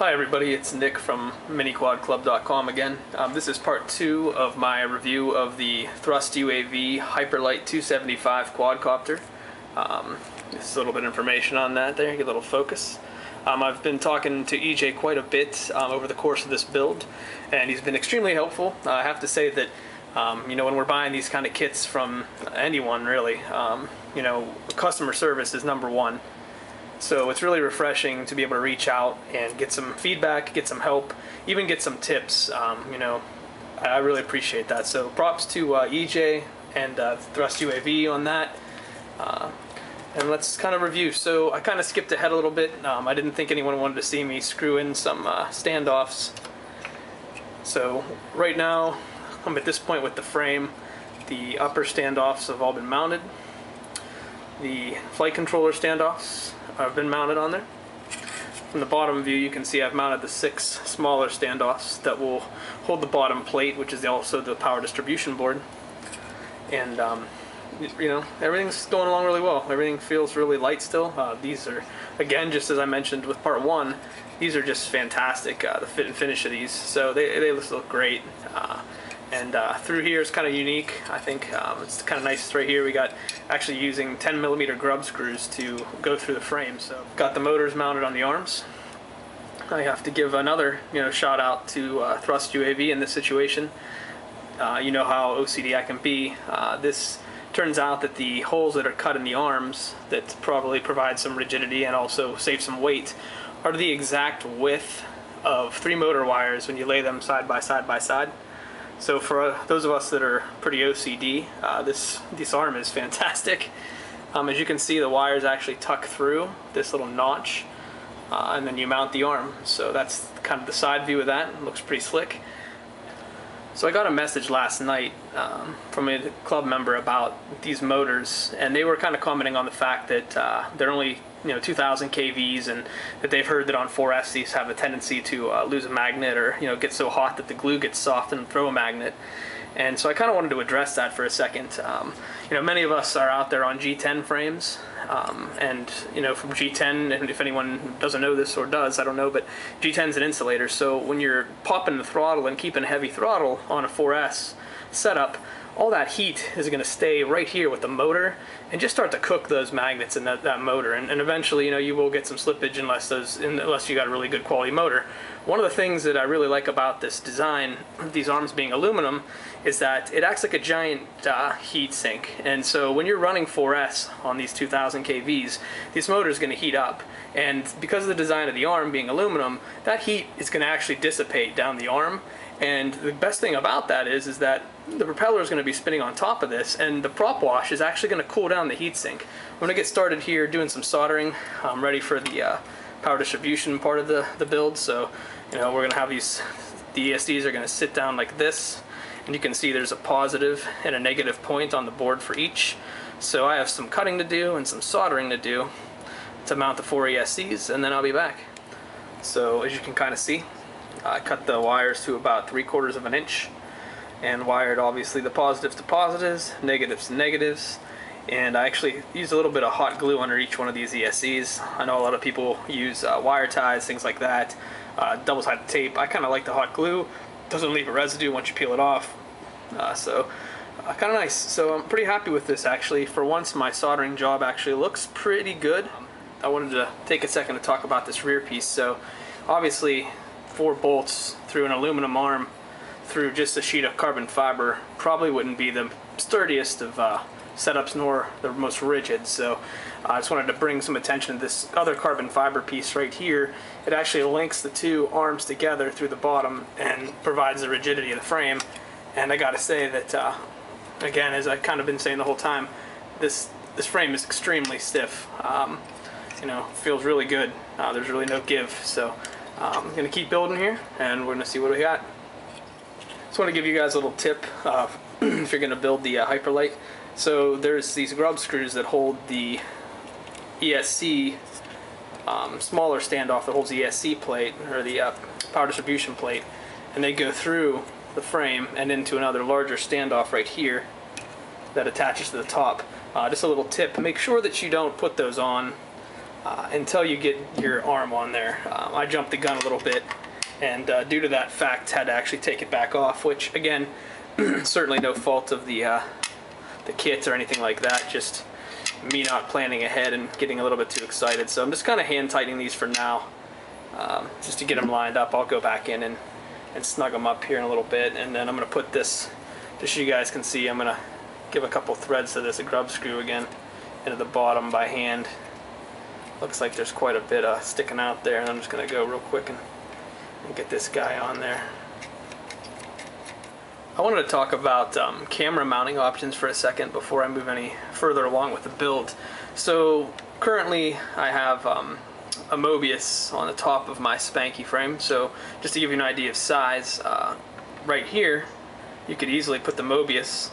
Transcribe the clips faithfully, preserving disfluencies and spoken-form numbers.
Hi everybody, it's Nick from mini quad club dot com again. Um, this is part two of my review of the Thrust U A V HyperLite two seventy-five quadcopter. Um, just a little bit of information on that there, get a little focus. Um, I've been talking to E J quite a bit um, over the course of this build, and he's been extremely helpful. Uh, I have to say that Um, you know, when we're buying these kind of kits from anyone, really, um, you know, customer service is number one. So it's really refreshing to be able to reach out and get some feedback, get some help, even get some tips. Um, you know, I really appreciate that. So props to uh, E J and uh, Thrust U A V on that. Uh, and let's kind of review. So I kind of skipped ahead a little bit. Um, I didn't think anyone wanted to see me screw in some uh, standoffs. So right now, I'm at this point with the frame. The upper standoffs have all been mounted. The flight controller standoffs have been mounted on there. From the bottom view, you can see I've mounted the six smaller standoffs that will hold the bottom plate, which is also the power distribution board. And um, you know, everything's going along really well. Everything feels really light still. Uh, these are, again, just as I mentioned with part one, these are just fantastic. Uh, the fit and finish of these, so they they look great. Uh, And uh, through here is kind of unique, I think. Um, it's kind of nice right here. We got actually using ten millimeter grub screws to go through the frame. So got the motors mounted on the arms. I have to give another, you know, shout out to uh, Thrust U A V in this situation. Uh, you know how O C D I can be. Uh, this turns out that the holes that are cut in the arms that probably provide some rigidity and also save some weight are the exact width of three motor wires when you lay them side by side by side. So for those of us that are pretty O C D, uh, this, this arm is fantastic. Um, as you can see, the wires actually tuck through this little notch, uh, and then you mount the arm. So that's kind of the side view of that. It looks pretty slick. So I got a message last night um, from a club member about these motors, and they were kind of commenting on the fact that uh, they're only, you know, two thousand k Vs, and that they've heard that on four S these have a tendency to uh, lose a magnet, or, you know, get so hot that the glue gets soft and throw a magnet. And so I kind of wanted to address that for a second. Um, you know, many of us are out there on G ten frames, um, and, you know, from G ten, and if anyone doesn't know this or does, I don't know, but G ten's an insulator. So when you're popping the throttle and keeping a heavy throttle on a four S setup, all that heat is going to stay right here with the motor and just start to cook those magnets in that, that motor, and, and eventually, you know, you will get some slippage unless those unless you got a really good quality motor. One of the things that I really like about this design, these arms being aluminum, is that it acts like a giant uh, heat sink. And so when you're running four S on these two thousand k Vs, this motor is going to heat up, and because of the design of the arm being aluminum, that heat is going to actually dissipate down the arm. And the best thing about that is, is that the propeller is going to be spinning on top of this, and the prop wash is actually going to cool down the heatsink. I'm going to get started here doing some soldering. I'm ready for the uh, power distribution part of the, the build. So, you know, we're going to have these, the E S Cs are going to sit down like this, and you can see there's a positive and a negative point on the board for each. So I have some cutting to do and some soldering to do to mount the four E S Cs, and then I'll be back. So as you can kind of see, I cut the wires to about three quarters of an inch and wired obviously the positives to positives, negatives to negatives, and I actually used a little bit of hot glue under each one of these E S Cs. I know a lot of people use uh, wire ties, things like that, uh, double-sided tape. I kind of like the hot glue. It doesn't leave a residue once you peel it off, uh, so uh, kind of nice. So I'm pretty happy with this actually. For once, my soldering job actually looks pretty good. I wanted to take a second to talk about this rear piece. So obviously, four bolts through an aluminum arm through just a sheet of carbon fiber probably wouldn't be the sturdiest of uh, setups, nor the most rigid. So uh, I just wanted to bring some attention to this other carbon fiber piece right here. It actually links the two arms together through the bottom and provides the rigidity of the frame. And I gotta say that uh, again, as I've kind of been saying the whole time, this this frame is extremely stiff. Um, you know, feels really good. Uh, there's really no give. So I'm um, going to keep building here, and we're going to see what we got. Just want to give you guys a little tip uh, if you're going to build the uh, HyperLite. So there's these grub screws that hold the E S C, um, smaller standoff that holds the E S C plate, or the uh, power distribution plate, and they go through the frame and into another larger standoff right here that attaches to the top. Uh, just a little tip, make sure that you don't put those on uh, until you get your arm on there. Um, I jumped the gun a little bit, and uh, due to that fact, had to actually take it back off, which again, certainly no fault of the uh, the kit or anything like that, just me not planning ahead and getting a little bit too excited. So I'm just kind of hand tightening these for now, um, just to get them lined up. I'll go back in and, and snug them up here in a little bit, and then I'm going to put this, just so you guys can see, I'm going to give a couple threads to this, a grub screw again, into the bottom by hand. Looks like there's quite a bit uh, sticking out there, and I'm just going to go real quick and, and get this guy on there. I wanted to talk about um, camera mounting options for a second before I move any further along with the build. So currently I have um, a Mobius on the top of my Spanky frame, so just to give you an idea of size, uh, right here you could easily put the Mobius,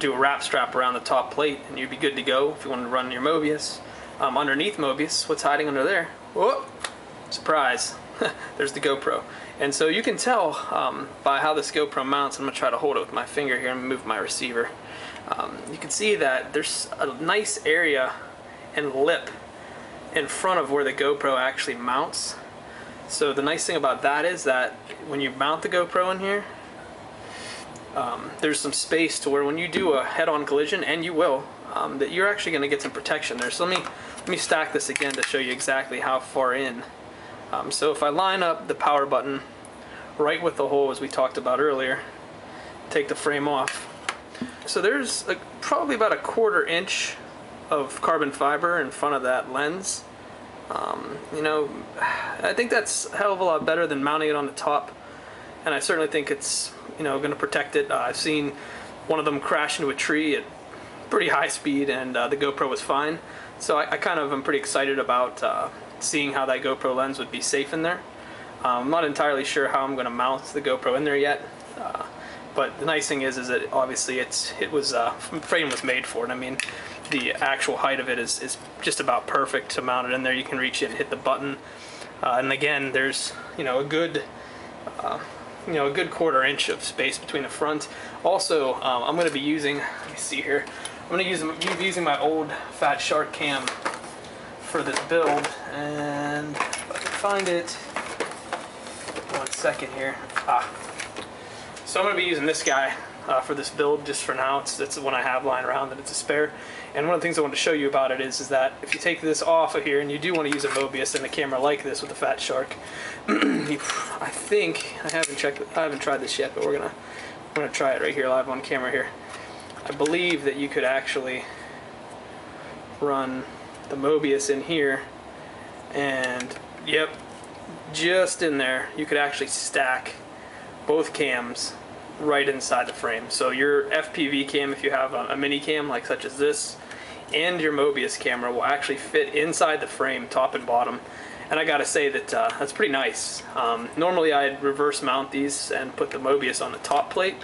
do a wrap strap around the top plate, and you'd be good to go if you wanted to run your Mobius. Um, underneath Mobius, what's hiding under there? Whoop! Surprise! There's the GoPro. And so you can tell um, by how this GoPro mounts. I'm going to try to hold it with my finger here and move my receiver. Um, you can see that there's a nice area and lip in front of where the GoPro actually mounts. So the nice thing about that is that when you mount the GoPro in here, um, there's some space to where when you do a head-on collision, and you will, um, that you're actually going to get some protection there. So let me, let me stack this again to show you exactly how far in. Um, so if I line up the power button right with the hole as we talked about earlier, take the frame off, so there's a, probably about a quarter inch of carbon fiber in front of that lens. Um, you know, I think that's a hell of a lot better than mounting it on the top, and I certainly think it's, you know, going to protect it. Uh, I've seen one of them crash into a tree at pretty high speed, and uh, the GoPro was fine. So I, I kind of am pretty excited about uh, seeing how that GoPro lens would be safe in there. Um, I'm not entirely sure how I'm going to mount the GoPro in there yet, uh, but the nice thing is, is that obviously it's it was uh, frame was made for it. I mean, the actual height of it is is just about perfect to mount it in there. You can reach it and hit the button, uh, and again, there's, you know, a good uh, you know a good quarter inch of space between the front. Also, um, I'm going to be using, let me see here, I'm going to use be using my old Fat Shark cam for this build, and if I can find it, one second here. Ah, so I'm going to be using this guy uh, for this build just for now. It's, it's the one I have lying around, and it's a spare. And one of the things I want to show you about it is, is that if you take this off of here, and you do want to use a Mobius and a camera like this with a Fat Shark, you, I think I haven't checked, I haven't tried this yet, but we're gonna we're gonna try it right here live on camera here. I believe that you could actually run the Mobius in here, and yep, just in there you could actually stack both cams right inside the frame. So your F P V cam, if you have a, a mini cam like such as this, and your Mobius camera will actually fit inside the frame, top and bottom. And I gotta say that uh, that's pretty nice. Um, normally I'd reverse mount these and put the Mobius on the top plate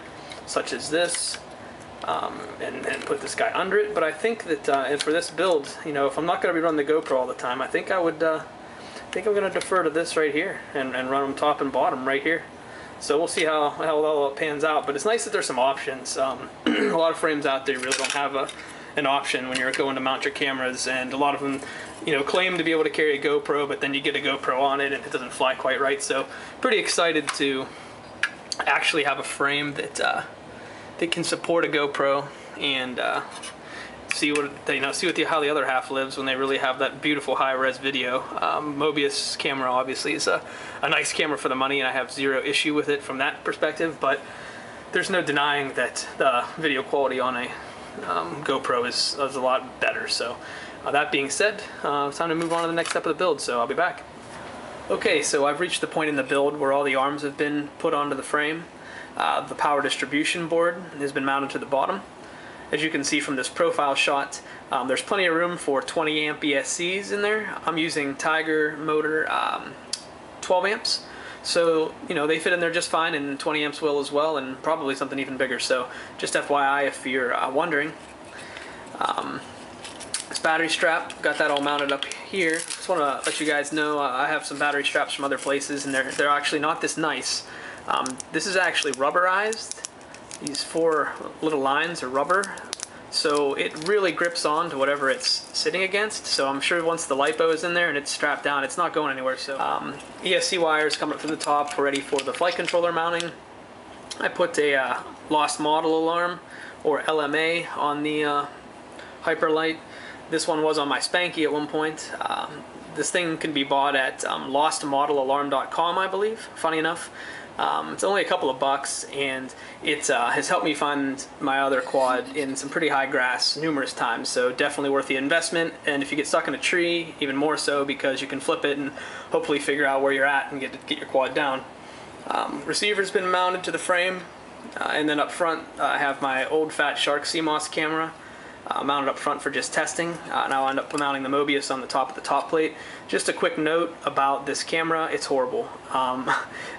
such as this, Um, and, and put this guy under it. But I think that uh, and for this build, you know, if I'm not going to be running the GoPro all the time, I think I would, uh, I think I'm going to defer to this right here and, and run them top and bottom right here. So we'll see how, how all it pans out. But it's nice that there's some options. Um, a lot of frames out there really don't have a, an option when you're going to mount your cameras, and a lot of them, you know, claim to be able to carry a GoPro, but then you get a GoPro on it and it doesn't fly quite right. So pretty excited to actually have a frame that, uh, that can support a GoPro, and uh, see what you know, see what the, how the other half lives when they really have that beautiful high-res video. Um, Mobius camera obviously is a, a nice camera for the money, and I have zero issue with it from that perspective. But there's no denying that the video quality on a um, GoPro is, is a lot better. So uh, that being said, uh, it's time to move on to the next step of the build. So I'll be back. Okay, so I've reached the point in the build where all the arms have been put onto the frame. Uh, the power distribution board has been mounted to the bottom. As you can see from this profile shot, um, there's plenty of room for twenty amp E S Cs in there. I'm using Tiger Motor um, twelve amps, so you know they fit in there just fine, and twenty amps will as well, and probably something even bigger. So just F Y I if you're uh, wondering. Um, this battery strap, got that all mounted up here. Just want to let you guys know uh, I have some battery straps from other places, and they're they're actually not this nice. Um, this is actually rubberized. These four little lines are rubber. So it really grips on to whatever it's sitting against. So I'm sure once the lipo is in there and it's strapped down, it's not going anywhere. So um, E S C wires come up through the top, ready for the flight controller mounting. I put a uh, lost model alarm, or L M A, on the uh, HyperLite. This one was on my Spanky at one point. Um, this thing can be bought at um, Lost Model Alarm dot com, I believe, funny enough. Um, it's only a couple of bucks, and it uh, has helped me find my other quad in some pretty high grass numerous times, so definitely worth the investment. And if you get stuck in a tree, even more so, because you can flip it and hopefully figure out where you're at and get, get your quad down. Um, receiver's been mounted to the frame, uh, and then up front uh, I have my old Fat Shark C MOS camera uh, mounted up front for just testing, uh, and I'll end up mounting the Mobius on the top of the top plate. Just a quick note about this camera, it's horrible. Um,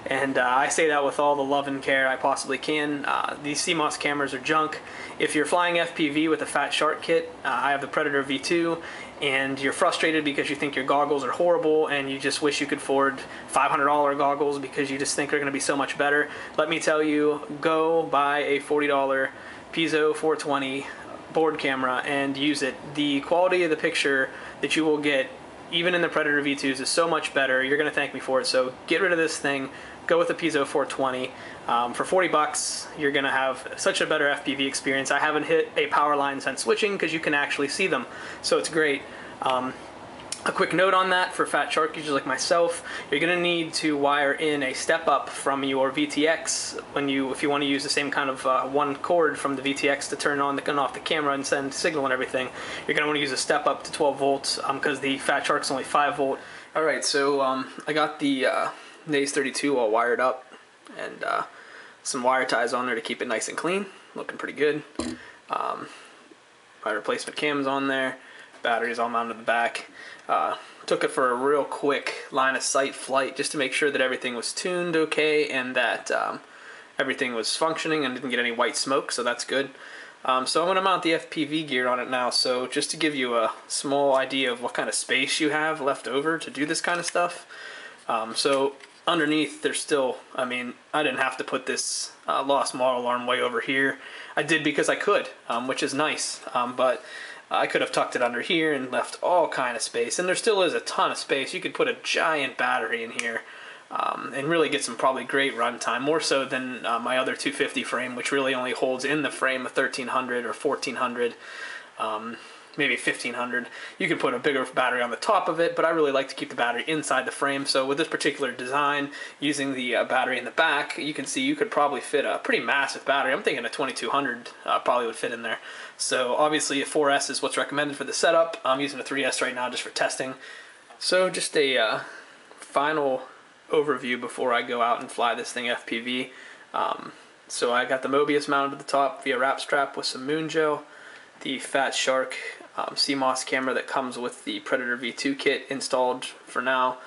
and uh, I say that with all the love and care I possibly can. Uh, these C MOS cameras are junk. If you're flying F P V with a Fat Shark kit, uh, I have the Predator V two, and you're frustrated because you think your goggles are horrible and you just wish you could afford five hundred dollar goggles because you just think they're going to be so much better, let me tell you, go buy a forty dollar Piso four twenty board camera and use it. The quality of the picture that you will get, even in the Predator V twos, is so much better. You're going to thank me for it, so get rid of this thing. Go with the Piso four twenty. Um, for forty bucks, you're going to have such a better F P V experience. I haven't hit a power line since switching because you can actually see them, so it's great. Um, a quick note on that for Fat Shark users like myself, you're going to need to wire in a step up from your V T X when you, if you want to use the same kind of uh, one cord from the V T X to turn on the, and off the camera and send signal and everything. You're going to want to use a step up to twelve volts because um, the Fat Shark's only five volt. Alright, so um, I got the uh, Naze thirty-two all wired up, and uh, some wire ties on there to keep it nice and clean, looking pretty good. Um, my replacement cam's on there, batteries all mounted to the back. Uh, took it for a real quick line of sight flight just to make sure that everything was tuned okay and that um, everything was functioning and didn't get any white smoke, so that's good. Um, so I'm going to mount the F P V gear on it now, so just to give you a small idea of what kind of space you have left over to do this kind of stuff. Um, so underneath, there's still, I mean, I didn't have to put this uh, lost model arm way over here. I did because I could, um, which is nice, um, but I could have tucked it under here and left all kind of space, and there still is a ton of space. You could put a giant battery in here um, and really get some probably great runtime, more so than uh, my other two fifty frame, which really only holds in the frame a thirteen hundred or fourteen hundred. Um, maybe fifteen hundred. You can put a bigger battery on the top of it, but I really like to keep the battery inside the frame, so with this particular design, using the uh, battery in the back, you can see you could probably fit a pretty massive battery. I'm thinking a twenty-two hundred uh, probably would fit in there. So obviously a four S is what's recommended for the setup. I'm using a three S right now just for testing. So just a uh, final overview before I go out and fly this thing F P V. Um, so I got the Mobius mounted to the top via wrap strap with some moon gel, the Fat Shark Um, C MOS camera that comes with the Predator V two kit installed for now.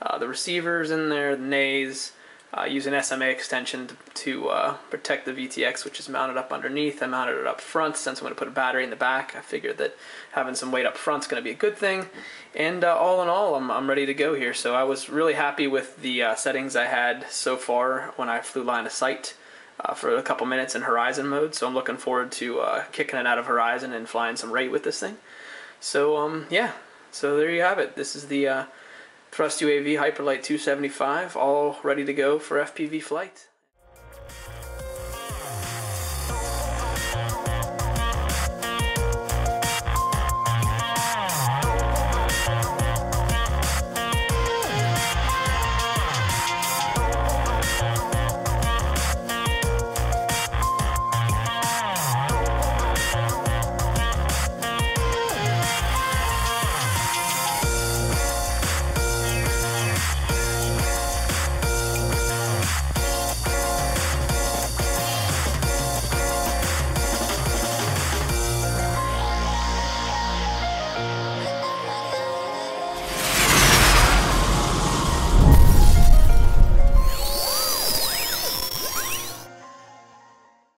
Uh, the receiver's in there, the Naze. Uh, use an S M A extension to, to uh, protect the V T X, which is mounted up underneath. I mounted it up front since I'm going to put a battery in the back. I figured that having some weight up front is going to be a good thing. And uh, all in all, I'm, I'm ready to go here. So I was really happy with the uh, settings I had so far when I flew line of sight. Uh, for a couple minutes in Horizon mode, so I'm looking forward to uh, kicking it out of Horizon and flying some rate with this thing. So um, yeah, so there you have it. This is the uh, Thrust U A V HyperLite two seventy-five, all ready to go for F P V flight.